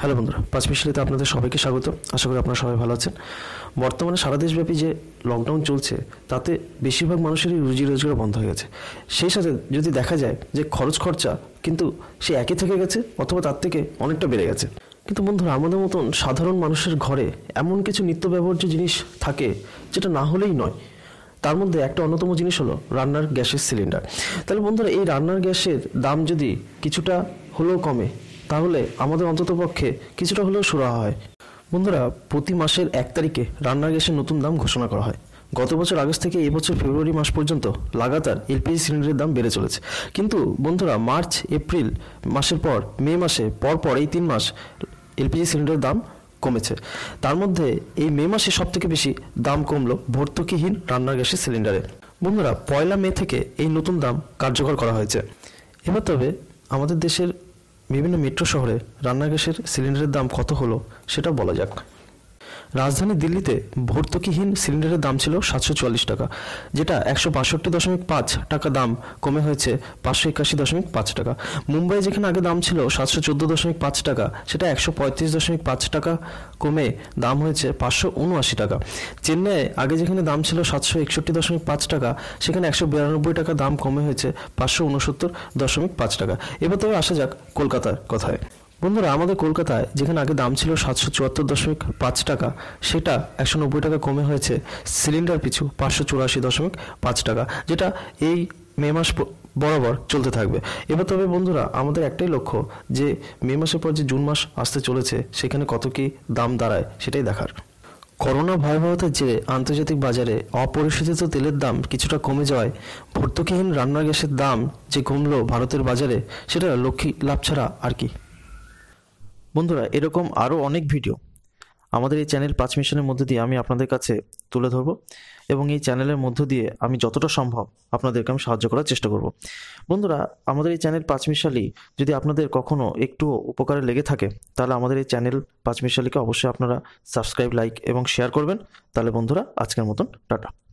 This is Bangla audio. হ্যালো বন্ধুরা, পাঁচ মিশলিতে আপনাদের সবাইকে স্বাগত। আশা করি আপনারা সবাই ভালো আছেন। বর্তমানে সারা দেশব্যাপী যে লকডাউন চলছে তাতে বেশিরভাগ মানুষেরই রুজি রোজগার বন্ধ হয়ে গেছে। সেই সাথে যদি দেখা যায় যে খরচ খরচা কিন্তু সে একই থেকে গেছে অথবা তার থেকে অনেকটা বেড়ে গেছে। কিন্তু বন্ধুরা, আমাদের মতন সাধারণ মানুষের ঘরে এমন কিছু নিত্য ব্যবহার্য জিনিস থাকে যেটা না হলেই নয়। তার মধ্যে একটা অন্যতম জিনিস হলো রান্নার গ্যাসের সিলিন্ডার। তাহলে বন্ধুরা, এই রান্নার গ্যাসের দাম যদি কিছুটা হলেও কমে তাহলে আমাদের অন্ততপক্ষে কিছুটা হলেও সুরাহা হয়। বন্ধুরা, প্রতি মাসের 1 তারিখে রান্নার গ্যাসের নতুন দাম ঘোষণা করা হয়। গত বছর আগস্ট থেকে এবছর ফেব্রুয়ারি মাস পর্যন্ত লাগাতার এলপিজি সিলিন্ডারের দাম বেড়ে চলেছে। কিন্তু বন্ধুরা, মার্চ এপ্রিল মাসের পর মে মাসে পরপর এই 3 মাস এলপিজি সিলিন্ডারের দাম কমেছে। তার মধ্যে এই মে মাসে সবথেকে বেশি দাম কমলো ভর্তুকিহীন রান্নার গ্যাসের সিলিন্ডারে। বন্ধুরা, 1 মে থেকে এই নতুন দাম কার্যকর করা হয়েছে। এবার তবে আমাদের দেশের বিভিন্ন মেট্রো শহরে রান্নার গ্যাসের সিলিন্ডারের দাম কত হলো সেটা বলা যাক। রাজধানী দিল্লিতে ভর্তুকিহীন সিলিন্ডারের দাম ছিল 744 টাকা, যেটা 162.5 টাকা দাম কমে হয়েছে 581.5 টাকা। মুম্বাই যেখানে আগে দাম ছিল 714.5 টাকা, সেটা 135.5 টাকা কমে দাম হয়েছে 579 টাকা। চেন্নাই আগে যেখানে দাম ছিল 761.5 টাকা, সেখানে 192 টাকা দাম কমে হয়েছে 569.5 টাকা। এবার তবে আসা যাক কলকাতার কথায়। বন্ধুরা, আমাদের কলকাতায় যেখানে আগে দাম ছিল 774.5 টাকা, সেটা 190 টাকা কমে হয়েছে সিলিন্ডার পিছু 584.5 টাকা, যেটা এই মে মাস বরাবর চলতে থাকবে। এবার তবে বন্ধুরা, আমাদের একটাই লক্ষ্য যে মে মাসের পর যে জুন মাস আসতে চলেছে সেখানে কত কি দাম দাঁড়ায় সেটাই দেখার। করোনা ভয়াবহতার জেরে আন্তর্জাতিক বাজারে অপরিশোধিত তেলের দাম কিছুটা কমে যাওয়ায় ভর্তুকিহীন রান্নার গ্যাসের দাম যে কমলো ভারতের বাজারে, সেটা লক্ষ্মী লাভ ছাড়া আর কি। বন্ধুরা, এরকম আরও অনেক ভিডিও আমাদের এই চ্যানেল 5 মিশনের মধ্যে দিয়ে আমি আপনাদের কাছে তুলে ধরব এবং এই চ্যানেলের মধ্য দিয়ে আমি যতটা সম্ভব আপনাদেরকে আমি সাহায্য করার চেষ্টা করব। বন্ধুরা, আমাদের এই চ্যানেল 5 মিশালি যদি আপনাদের কখনও একটু উপকারে লেগে থাকে তাহলে আমাদের এই চ্যানেল 5 মিশালিকে অবশ্যই আপনারা সাবস্ক্রাইব, লাইক এবং শেয়ার করবেন। তাহলে বন্ধুরা, আজকের মতন টাটা।